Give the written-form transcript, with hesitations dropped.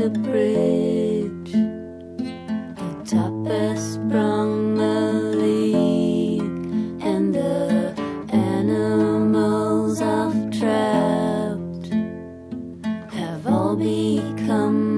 the bridge, the top has sprung the leak, and the animals I've trapped have all become